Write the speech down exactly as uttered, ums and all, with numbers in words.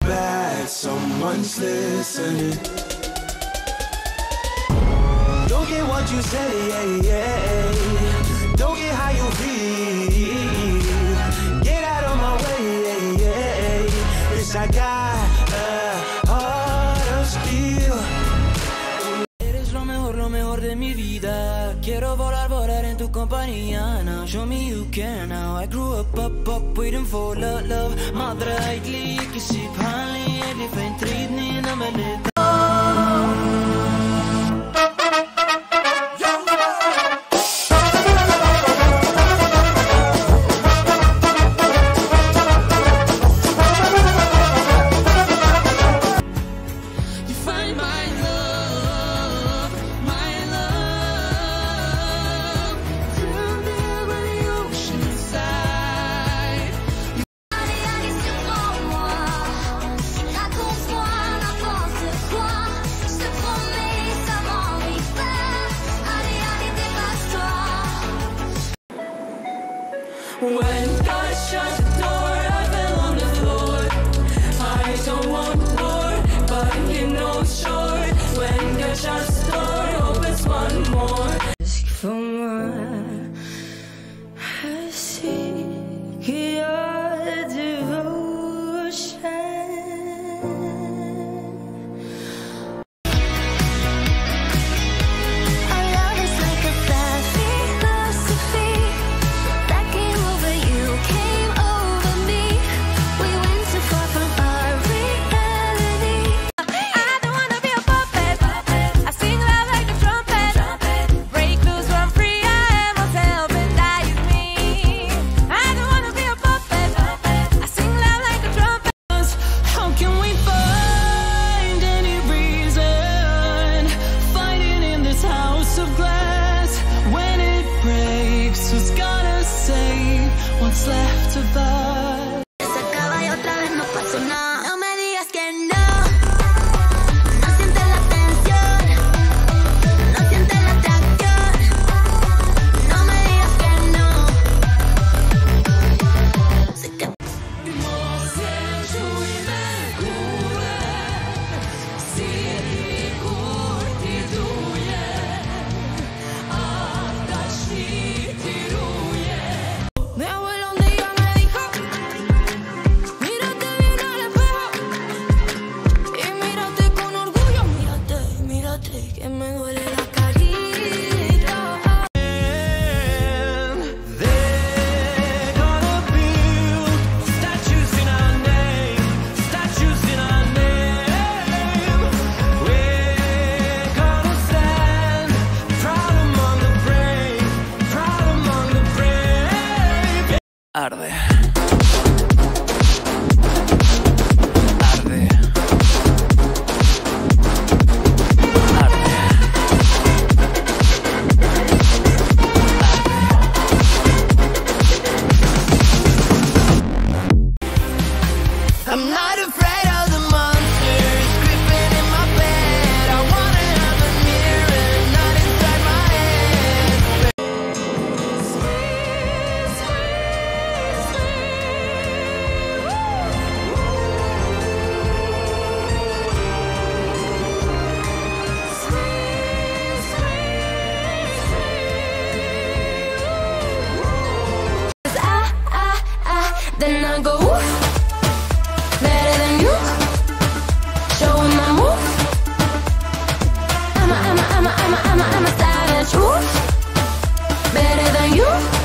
Bad, someone's listening. Don't get what you say, yeah, yeah. Don't get how you feel. Get out of my way, yeah, yeah. Cause I got a heart of steel. Eres lo mejor, lo mejor de mi vida. Quiero volar, volar en tu compañía. Now show me you care now. I grew up, up, up, waiting for love, love. Maar draait liedje, zie pijn, lief en triet niet naar beneden. When I shut the door, I fell on the floor. I don't want more, but you know it's short. When I shut the door, opens one more. Ask for more. I seek your devotion. Our love is like a bad philosophy. Who's gonna save what's left of us? Se acaba y otra vez no pasó nada. No me digas que no. No sientes la tensión. No sientes la atracción. No me digas que no. Sé que... Arde. Arde. Arde. I'm not afraid. Then I go woof, better than you, showing my move. I'm a, I'm a, I'm a, I'm a, I'm a, I'm a savage woof, better than you.